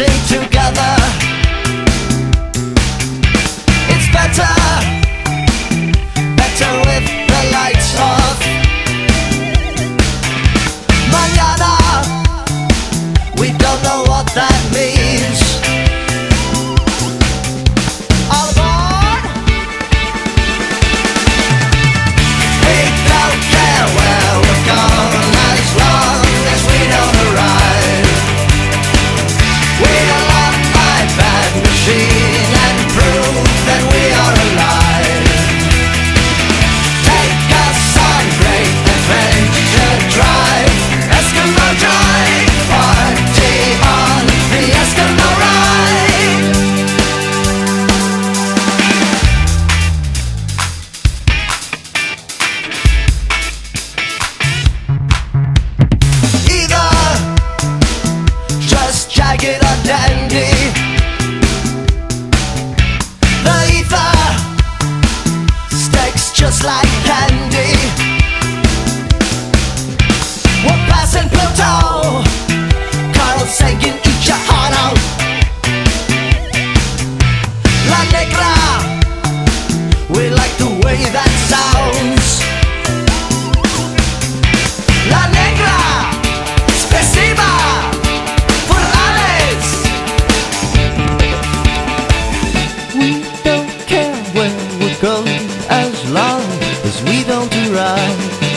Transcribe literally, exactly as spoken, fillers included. stay together. It's better, better with the lights off. Mañana, we don't know what that means. All aboard! We don't care where we're going as long as we don't arrive. We unlock my bad machine and prove that we are alive. Take us on great adventure drive, Eskimo drive, party on the Eskimo ride. Either just jagged or dandy, the ether sticks just like candy. We're passing Pluto, Carl Sagan, eat your heart out. La Negra, we like the way that sounds. La Negra, Spasiba, Fulales. We don't care where we're going as long as we don't arrive.